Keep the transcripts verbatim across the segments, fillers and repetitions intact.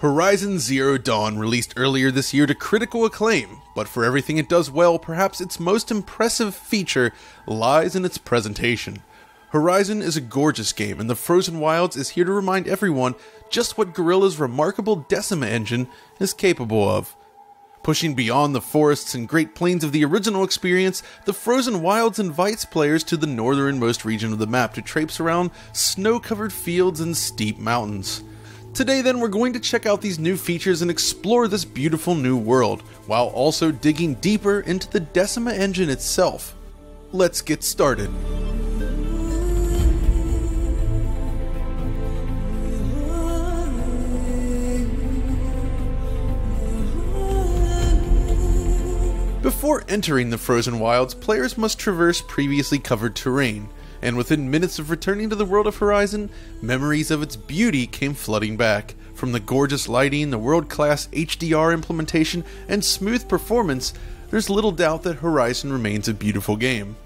Horizon Zero Dawn released earlier this year to critical acclaim, but for everything it does well, perhaps its most impressive feature lies in its presentation. Horizon is a gorgeous game, and the Frozen Wilds is here to remind everyone just what Guerrilla's remarkable Decima engine is capable of. Pushing beyond the forests and great plains of the original experience, the Frozen Wilds invites players to the northernmost region of the map to traipse around snow-covered fields and steep mountains. Today then, we're going to check out these new features and explore this beautiful new world, while also digging deeper into the Decima engine itself. Let's get started. Before entering the Frozen Wilds, players must traverse previously covered terrain, and within minutes of returning to the world of Horizon, memories of its beauty came flooding back. From the gorgeous lighting, the world-class H D R implementation, and smooth performance, there's little doubt that Horizon remains a beautiful game.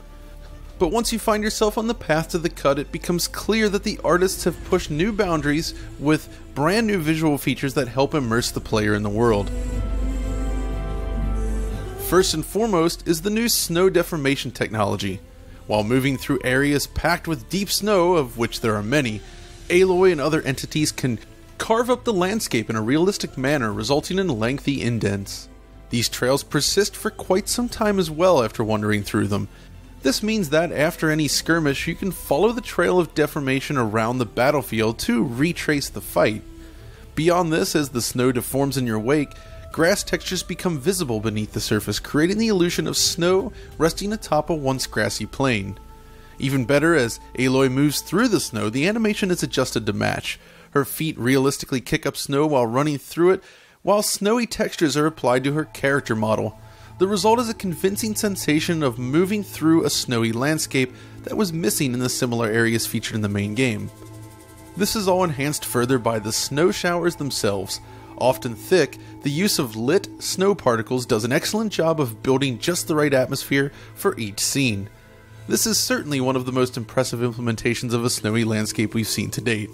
But once you find yourself on the path to the cut, it becomes clear that the artists have pushed new boundaries with brand new visual features that help immerse the player in the world. First and foremost is the new snow deformation technology. While moving through areas packed with deep snow, of which there are many, Aloy and other entities can carve up the landscape in a realistic manner, resulting in lengthy indents. These trails persist for quite some time as well after wandering through them. This means that after any skirmish, you can follow the trail of deformation around the battlefield to retrace the fight. Beyond this, as the snow deforms in your wake, grass textures become visible beneath the surface, creating the illusion of snow resting atop a once grassy plain. Even better, as Aloy moves through the snow, the animation is adjusted to match. Her feet realistically kick up snow while running through it, while snowy textures are applied to her character model. The result is a convincing sensation of moving through a snowy landscape that was missing in the similar areas featured in the main game. This is all enhanced further by the snow showers themselves. Often thick, the use of lit snow particles does an excellent job of building just the right atmosphere for each scene. This is certainly one of the most impressive implementations of a snowy landscape we've seen to date.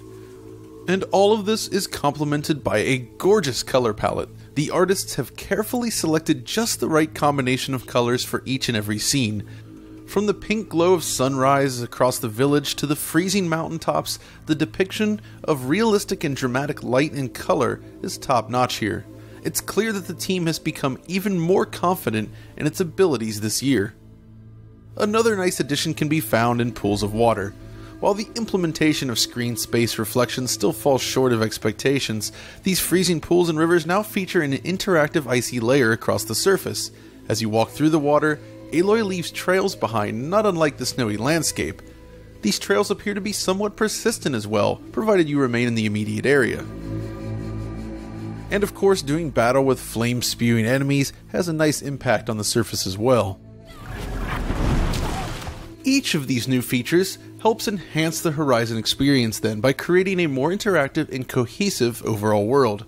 And all of this is complemented by a gorgeous color palette. The artists have carefully selected just the right combination of colors for each and every scene. From the pink glow of sunrise across the village to the freezing mountaintops, the depiction of realistic and dramatic light and color is top-notch here. It's clear that the team has become even more confident in its abilities this year. Another nice addition can be found in pools of water. While the implementation of screen space reflections still falls short of expectations, these freezing pools and rivers now feature an interactive icy layer across the surface. As you walk through the water, Aloy leaves trails behind, not unlike the snowy landscape. These trails appear to be somewhat persistent as well, provided you remain in the immediate area. And of course, doing battle with flame-spewing enemies has a nice impact on the surface as well. Each of these new features helps enhance the Horizon experience then by creating a more interactive and cohesive overall world.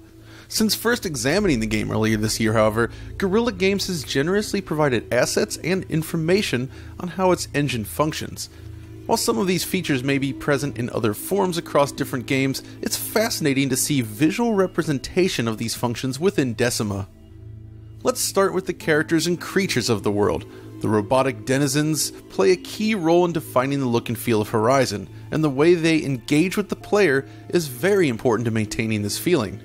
Since first examining the game earlier this year, however, Guerrilla Games has generously provided assets and information on how its engine functions. While some of these features may be present in other forms across different games, it's fascinating to see visual representation of these functions within Decima. Let's start with the characters and creatures of the world. The robotic denizens play a key role in defining the look and feel of Horizon, and the way they engage with the player is very important to maintaining this feeling.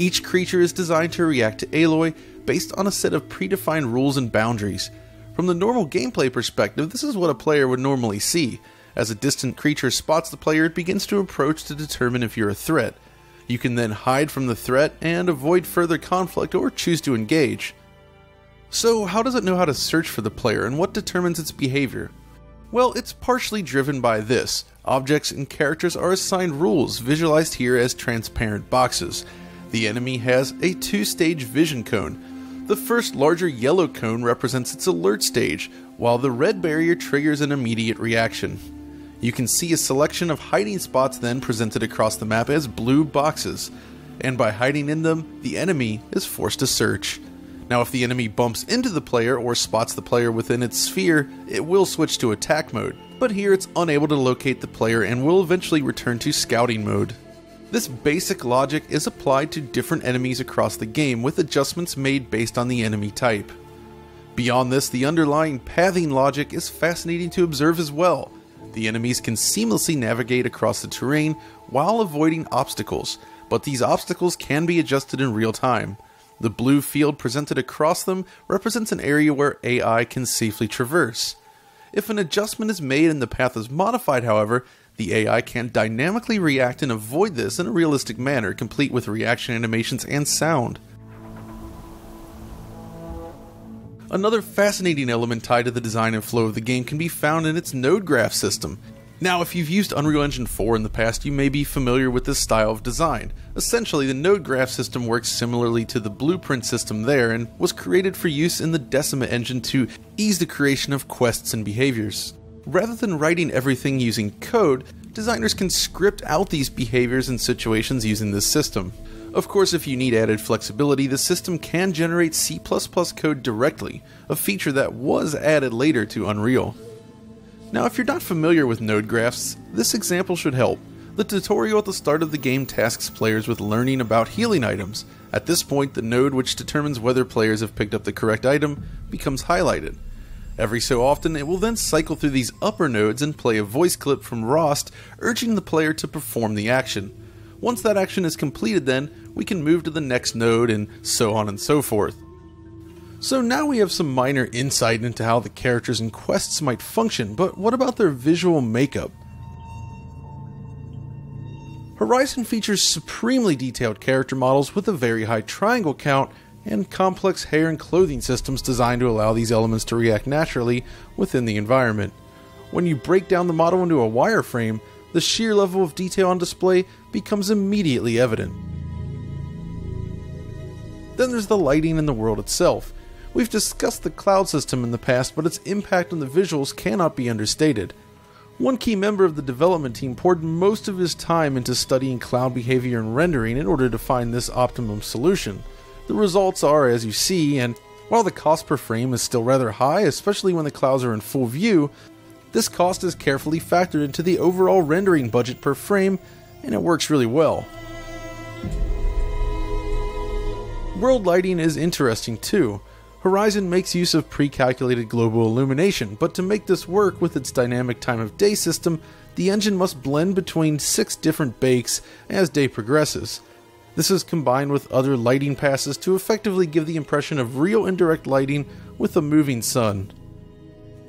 Each creature is designed to react to Aloy based on a set of predefined rules and boundaries. From the normal gameplay perspective, this is what a player would normally see. As a distant creature spots the player, it begins to approach to determine if you're a threat. You can then hide from the threat and avoid further conflict or choose to engage. So how does it know how to search for the player, and what determines its behavior? Well, it's partially driven by this. Objects and characters are assigned rules, visualized here as transparent boxes. The enemy has a two-stage vision cone. The first, larger yellow cone represents its alert stage, while the red barrier triggers an immediate reaction. You can see a selection of hiding spots then presented across the map as blue boxes, and by hiding in them, the enemy is forced to search. Now, if the enemy bumps into the player or spots the player within its sphere, it will switch to attack mode, but here it's unable to locate the player and will eventually return to scouting mode. This basic logic is applied to different enemies across the game, with adjustments made based on the enemy type. Beyond this, the underlying pathing logic is fascinating to observe as well. The enemies can seamlessly navigate across the terrain while avoiding obstacles, but these obstacles can be adjusted in real time. The blue field presented across them represents an area where A I can safely traverse. If an adjustment is made and the path is modified, however, the A I can dynamically react and avoid this in a realistic manner, complete with reaction animations and sound. Another fascinating element tied to the design and flow of the game can be found in its node graph system. Now, if you've used Unreal Engine four in the past, you may be familiar with this style of design. Essentially, the node graph system works similarly to the blueprint system there and was created for use in the Decima engine to ease the creation of quests and behaviors. Rather than writing everything using code, designers can script out these behaviors and situations using this system. Of course, if you need added flexibility, the system can generate C plus plus code directly, a feature that was added later to Unreal. Now, if you're not familiar with node graphs, this example should help. The tutorial at the start of the game tasks players with learning about healing items. At this point, the node which determines whether players have picked up the correct item becomes highlighted. Every so often, it will then cycle through these upper nodes and play a voice clip from Rost urging the player to perform the action. Once that action is completed then, we can move to the next node and so on and so forth. So now we have some minor insight into how the characters and quests might function, but what about their visual makeup? Horizon features supremely detailed character models with a very high triangle count and complex hair and clothing systems designed to allow these elements to react naturally within the environment. When you break down the model into a wireframe, the sheer level of detail on display becomes immediately evident. Then there's the lighting and the world itself. We've discussed the cloud system in the past, but its impact on the visuals cannot be understated. One key member of the development team poured most of his time into studying cloud behavior and rendering in order to find this optimum solution. The results are as you see, and while the cost per frame is still rather high, especially when the clouds are in full view, this cost is carefully factored into the overall rendering budget per frame, and it works really well. World lighting is interesting too. Horizon makes use of pre-calculated global illumination, but to make this work with its dynamic time of day system, the engine must blend between six different bakes as day progresses. This is combined with other lighting passes to effectively give the impression of real indirect lighting with a moving sun.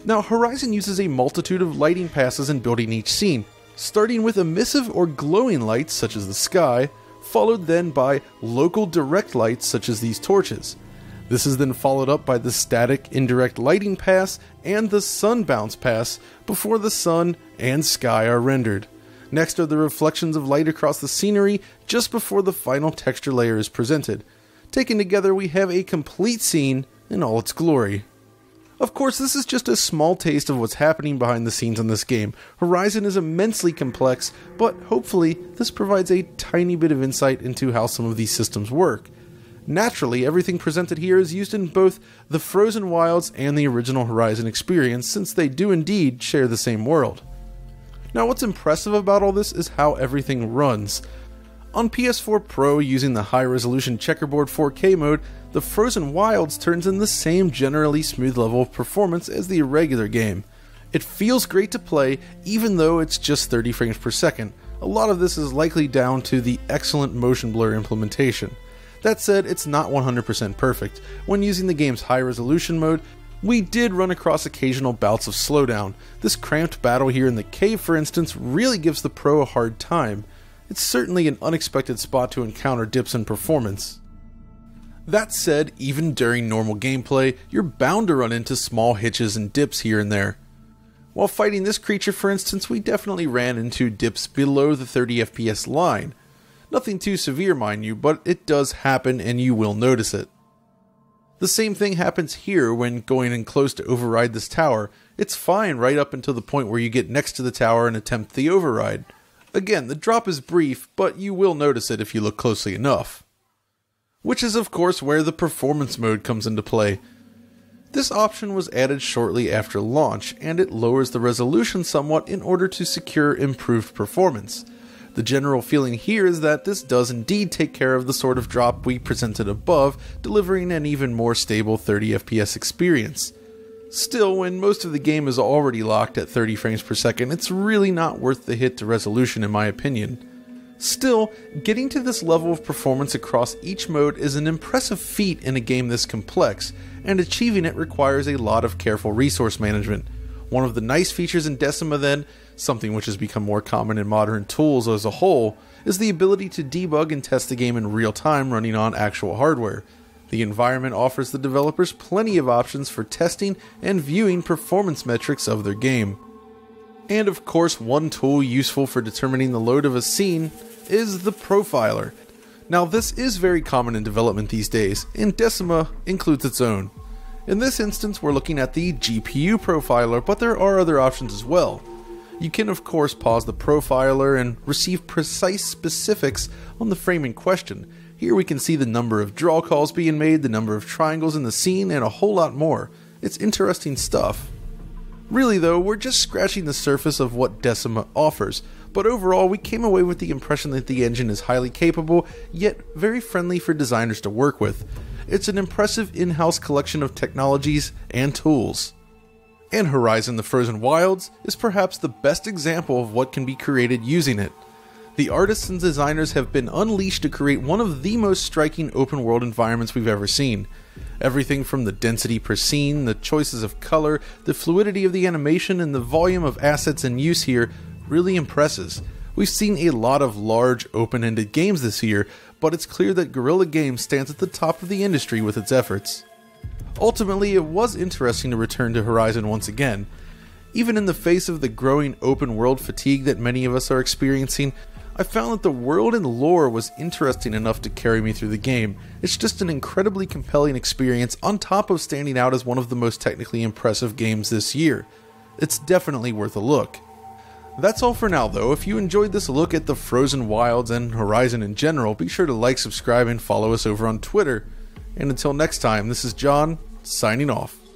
Now, Horizon uses a multitude of lighting passes in building each scene, starting with emissive or glowing lights such as the sky, followed then by local direct lights such as these torches. This is then followed up by the static indirect lighting pass and the sun bounce pass before the sun and sky are rendered. Next are the reflections of light across the scenery just before the final texture layer is presented. Taken together, we have a complete scene in all its glory. Of course, this is just a small taste of what's happening behind the scenes in this game. Horizon is immensely complex, but hopefully this provides a tiny bit of insight into how some of these systems work. Naturally, everything presented here is used in both the Frozen Wilds and the original Horizon experience, since they do indeed share the same world. Now, what's impressive about all this is how everything runs. On P S four Pro, using the high-resolution checkerboard four K mode, the Frozen Wilds turns in the same generally smooth level of performance as the regular game. It feels great to play, even though it's just thirty frames per second. A lot of this is likely down to the excellent motion blur implementation. That said, it's not one hundred percent perfect. When using the game's high-resolution mode, we did run across occasional bouts of slowdown. This cramped battle here in the cave, for instance, really gives the Pro a hard time. It's certainly an unexpected spot to encounter dips in performance. That said, even during normal gameplay, you're bound to run into small hitches and dips here and there. While fighting this creature, for instance, we definitely ran into dips below the thirty F P S line. Nothing too severe, mind you, but it does happen and you will notice it. The same thing happens here when going in close to override this tower. It's fine right up until the point where you get next to the tower and attempt the override. Again, the drop is brief, but you will notice it if you look closely enough. Which is of course where the performance mode comes into play. This option was added shortly after launch, and it lowers the resolution somewhat in order to secure improved performance. The general feeling here is that this does indeed take care of the sort of drop we presented above, delivering an even more stable thirty F P S experience. Still, when most of the game is already locked at thirty frames per second, it's really not worth the hit to resolution in my opinion. Still, getting to this level of performance across each mode is an impressive feat in a game this complex, and achieving it requires a lot of careful resource management. One of the nice features in Decima then, something which has become more common in modern tools as a whole, is the ability to debug and test the game in real time running on actual hardware. The environment offers the developers plenty of options for testing and viewing performance metrics of their game. And of course, one tool useful for determining the load of a scene is the profiler. Now this is very common in development these days, and Decima includes its own. In this instance, we're looking at the G P U profiler, but there are other options as well. You can of course pause the profiler and receive precise specifics on the frame in question. Here we can see the number of draw calls being made, the number of triangles in the scene, and a whole lot more. It's interesting stuff. Really though, we're just scratching the surface of what Decima offers, but overall we came away with the impression that the engine is highly capable, yet very friendly for designers to work with. It's an impressive in-house collection of technologies and tools. And Horizon: The Frozen Wilds is perhaps the best example of what can be created using it. The artists and designers have been unleashed to create one of the most striking open world environments we've ever seen. Everything from the density per scene, the choices of color, the fluidity of the animation, and the volume of assets in use here really impresses. We've seen a lot of large open-ended games this year, but it's clear that Guerrilla Games stands at the top of the industry with its efforts. Ultimately, it was interesting to return to Horizon once again. Even in the face of the growing open world fatigue that many of us are experiencing, I found that the world and lore was interesting enough to carry me through the game. It's just an incredibly compelling experience on top of standing out as one of the most technically impressive games this year. It's definitely worth a look. That's all for now though. If you enjoyed this look at the Frozen Wilds and Horizon in general, be sure to like, subscribe, and follow us over on Twitter. And until next time, this is John, signing off.